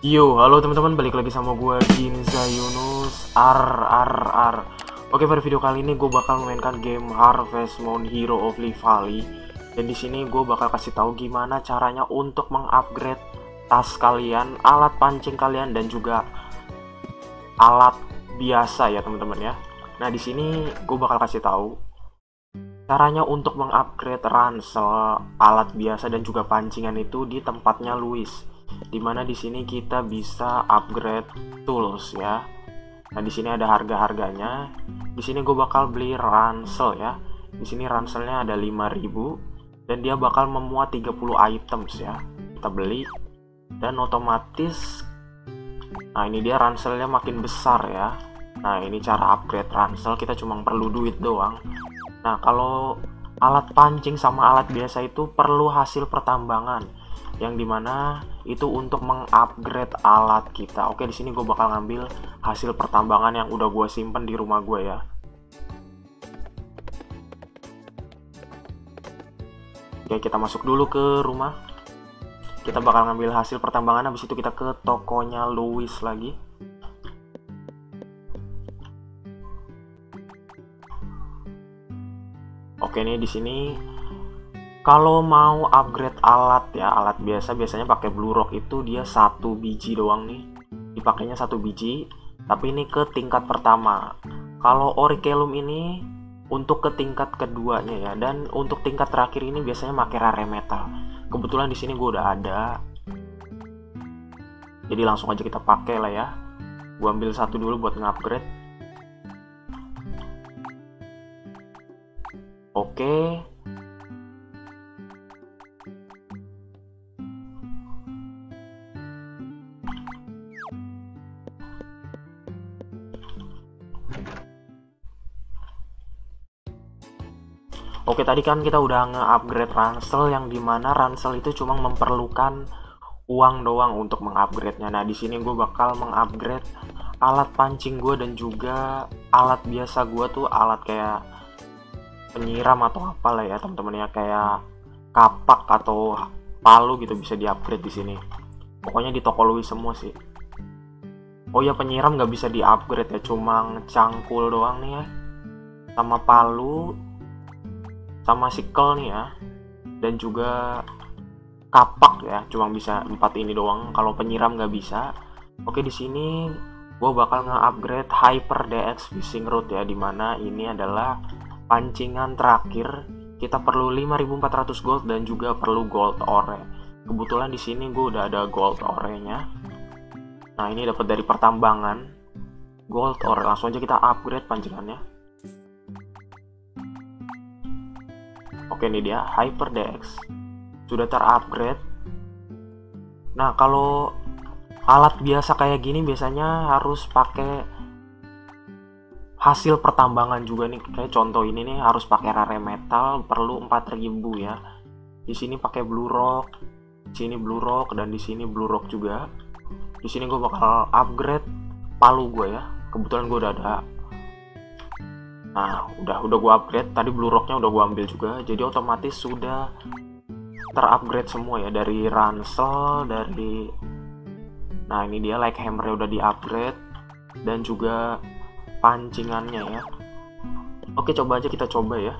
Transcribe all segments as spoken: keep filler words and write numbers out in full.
Yo, halo teman-teman, balik lagi sama gue Ginza Yunus. Ar ar ar. Oke, pada video kali ini gue bakal memainkan game Harvest Moon Hero of Leaf Valley. Dan di sini gue bakal kasih tahu gimana caranya untuk mengupgrade tas kalian, alat pancing kalian, dan juga alat biasa ya teman-teman ya. Nah, di sini gue bakal kasih tahu caranya untuk mengupgrade ransel, alat biasa, dan juga pancingan itu di tempatnya Louis. Dimana di sini kita bisa upgrade tools ya. Nah, di sini ada harga-harganya. Di sini gue bakal beli ransel ya. Di sini ranselnya ada lima ribu dan dia bakal memuat tiga puluh items ya. Kita beli dan otomatis, nah ini dia ranselnya makin besar ya. Nah, ini cara upgrade ransel, kita cuma perlu duit doang. Nah, kalau alat pancing sama alat biasa itu perlu hasil pertambangan, yang dimana itu untuk mengupgrade alat kita. Oke, di sini gue bakal ngambil hasil pertambangan yang udah gue simpen di rumah gue ya. Oke, kita masuk dulu ke rumah. Kita bakal ngambil hasil pertambangan, habis itu kita ke tokonya Louis lagi. Oke, nih di sini kalau mau upgrade alat ya, alat biasa biasanya pakai blue rock itu dia satu biji doang nih. Dipakainya satu biji, tapi ini ke tingkat pertama. Kalau orikelum ini untuk ke tingkat keduanya ya, dan untuk tingkat terakhir ini biasanya pakai rare metal. Kebetulan di sini gue udah ada, jadi langsung aja kita pakai lah ya. Gue ambil satu dulu buat nge-upgrade. Oke. Oke, tadi kan kita udah nge-upgrade ransel, yang dimana ransel itu cuma memerlukan uang doang untuk mengupgrade-nya. Nah, di sini gue bakal mengupgrade alat pancing gue dan juga alat biasa gue tuh, alat kayak penyiram atau apalah ya teman-teman ya, kayak kapak atau palu gitu bisa di-upgrade di sini. Pokoknya di toko Louis semua sih. Oh ya, penyiram nggak bisa di-upgrade ya, cuma cangkul doang nih ya, sama palu, sama sikel nih ya, dan juga kapak ya, cuma bisa empat ini doang. Kalau penyiram nggak bisa. Oke, di sini gue bakal nge-upgrade Hyper D X Fishing Rod ya, dimana ini adalah pancingan terakhir. Kita perlu lima ribu empat ratus gold dan juga perlu gold ore. Kebetulan di sini gue udah ada gold ore-nya. Nah, ini dapat dari pertambangan gold ore. Langsung aja kita upgrade pancingannya. Oke, ini dia Hyper D X, sudah terupgrade. Nah, kalau alat biasa kayak gini biasanya harus pakai hasil pertambangan juga nih. Kayak contoh ini nih harus pakai rare metal, perlu empat ribu ya. Di sini pakai blue rock, di sini blue rock, dan di sini blue rock juga. Di sini gue bakal upgrade palu gue ya. Kebetulan gue udah ada. Nah, udah udah gue upgrade, tadi blue rocknya udah gue ambil juga, jadi otomatis sudah terupgrade semua ya, dari ransel, dari, nah ini dia like hammernya udah diupgrade dan juga pancingannya ya. Oke, coba aja kita coba ya.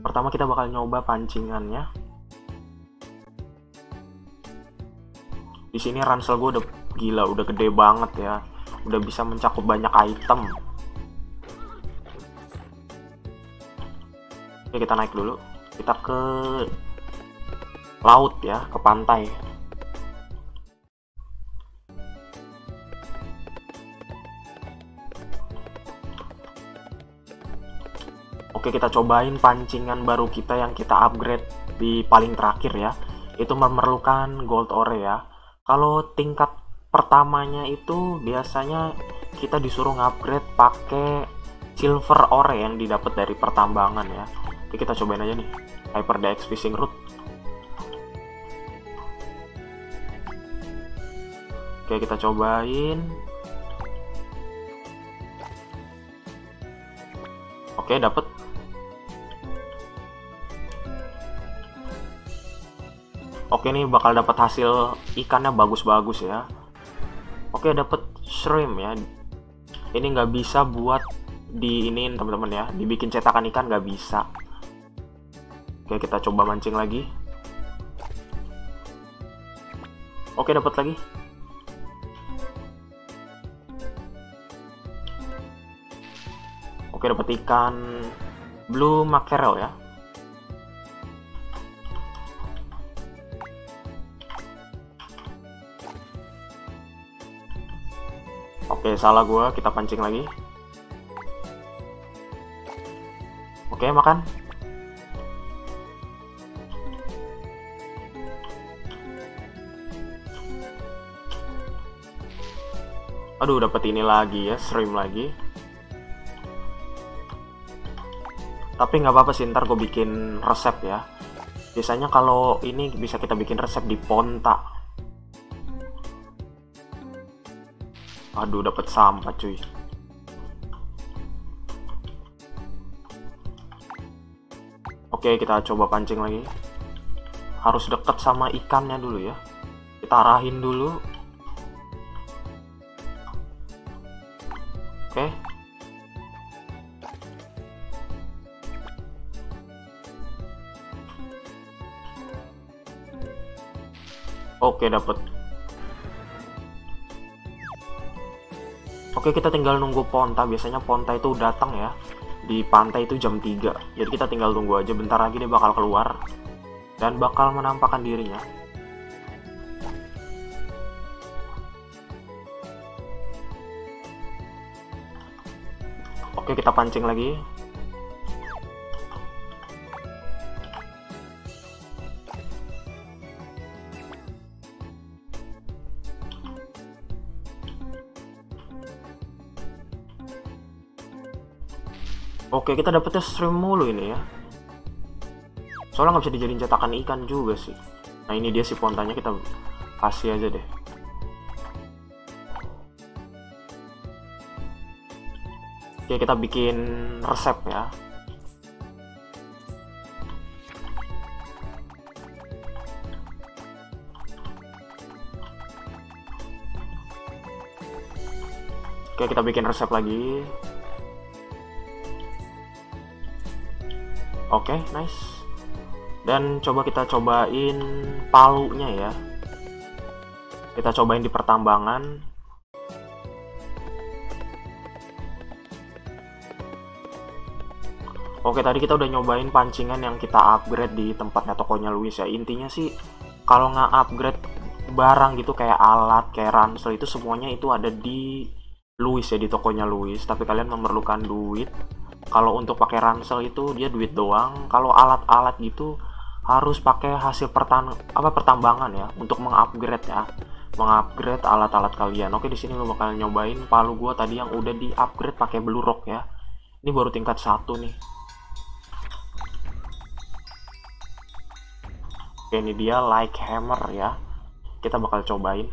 Pertama kita bakal nyoba pancingannya. Di sini ransel gue udah gila, udah gede banget ya, udah bisa mencakup banyak item. Oke, kita naik dulu, kita ke laut ya, ke pantai. Oke, kita cobain pancingan baru kita yang kita upgrade di paling terakhir ya. Itu memerlukan gold ore ya. Kalau tingkat pertamanya itu biasanya kita disuruh ngupgrade pakai silver ore yang didapat dari pertambangan ya. Oke, kita cobain aja nih Hyper D X Fishing Rod. Oke, kita cobain. Oke, dapet. Oke, ini bakal dapat hasil ikannya bagus-bagus ya. Oke, dapat shrimp ya. Ini nggak bisa buat di iniin teman-teman ya, dibikin cetakan ikan nggak bisa. Oke, kita coba mancing lagi. Oke, dapat lagi. Oke, dapat ikan blue mackerel ya. Oke, salah gua, kita pancing lagi. Oke, makan. Aduh, dapat ini lagi ya, shrimp lagi. Tapi nggak apa-apa sih, ntar gue bikin resep ya. Biasanya kalau ini bisa kita bikin resep di Ponta. Aduh, dapat sampah cuy. Oke, kita coba pancing lagi. Harus deket sama ikannya dulu ya. Kita arahin dulu. Oke. Okay. Oke, okay, dapat. Oke, okay, kita tinggal nunggu Ponta. Biasanya Ponta itu datang ya. Di pantai itu jam tiga. Jadi kita tinggal tunggu aja, bentar lagi dia bakal keluar dan bakal menampakkan dirinya. Oke, kita pancing lagi. Oke, kita dapetnya shrimp mulu ini ya. Soalnya nggak bisa dijadiin cetakan ikan juga sih. Nah, ini dia si Pontanya, kita kasih aja deh. Oke, kita bikin resep ya. Oke, kita bikin resep lagi. Oke, nice. Dan coba kita cobain palunya ya. Kita cobain di pertambangan. Oke, tadi kita udah nyobain pancingan yang kita upgrade di tempatnya tokonya Louis ya. Intinya sih, kalau nggak upgrade barang gitu kayak alat, kayak ransel itu semuanya itu ada di Louis ya, di tokonya Louis. Tapi kalian memerlukan duit. Kalau untuk pakai ransel itu dia duit doang. Kalau alat-alat gitu harus pakai hasil pertan apa pertambangan ya untuk mengupgrade ya, mengupgrade alat-alat kalian. Oke, di sini gue bakal nyobain palu gua tadi yang udah di-upgrade pakai blue rock ya. Ini baru tingkat satu nih. Oke, ini dia like hammer ya. Kita bakal cobain.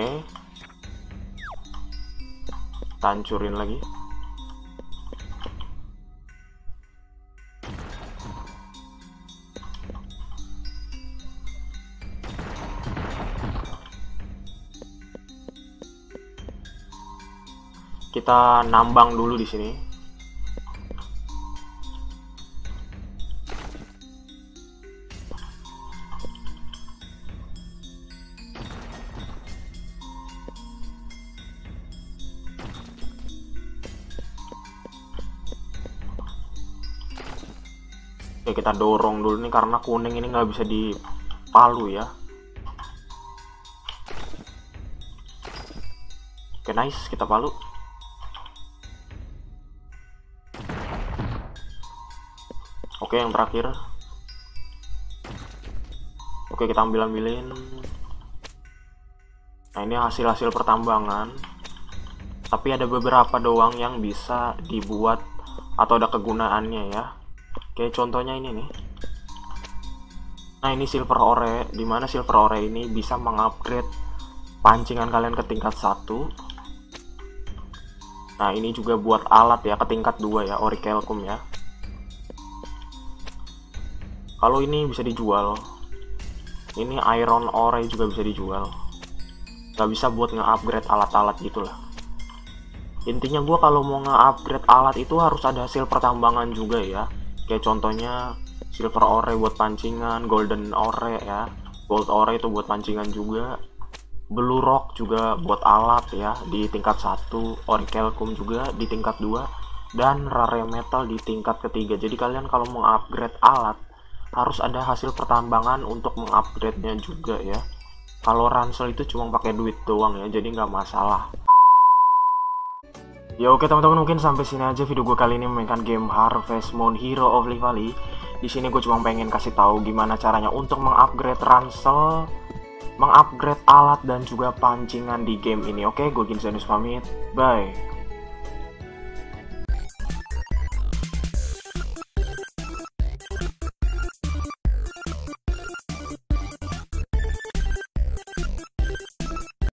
Oke. Tancurin lagi. Kita nambang dulu di sini. Oke, kita dorong dulu nih karena kuning ini nggak bisa dipalu ya. Oke, nice, kita palu. Oke, yang terakhir. Oke, kita ambil-ambilin. Nah, ini hasil-hasil pertambangan. Tapi ada beberapa doang yang bisa dibuat atau ada kegunaannya ya. Oke, contohnya ini nih. Nah, ini silver ore, dimana silver ore ini bisa mengupgrade pancingan kalian ke tingkat satu. Nah, ini juga buat alat ya ke tingkat dua ya, orichalcum ya. Kalau ini bisa dijual. Ini iron ore juga bisa dijual. Gak bisa buat nge-upgrade alat-alat gitulah. Intinya gue kalau mau nge-upgrade alat itu harus ada hasil pertambangan juga ya. Kayak contohnya silver ore buat pancingan, golden ore ya, gold ore itu buat pancingan juga, blue rock juga buat alat ya di tingkat satu, orichalcum juga di tingkat dua, dan rare metal di tingkat ketiga. Jadi kalian kalau mau upgrade alat harus ada hasil pertambangan untuk mengupgrade-nya juga ya. Kalau ransel itu cuma pakai duit doang ya, jadi nggak masalah. Ya oke teman-teman, mungkin sampai sini aja video gue kali ini memainkan game Harvest Moon Hero of Leaf Valley. Di sini gue cuma pengen kasih tahu gimana caranya untuk mengupgrade ransel, mengupgrade alat dan juga pancingan di game ini. Oke, gue Ginza Yunus pamit. Bye.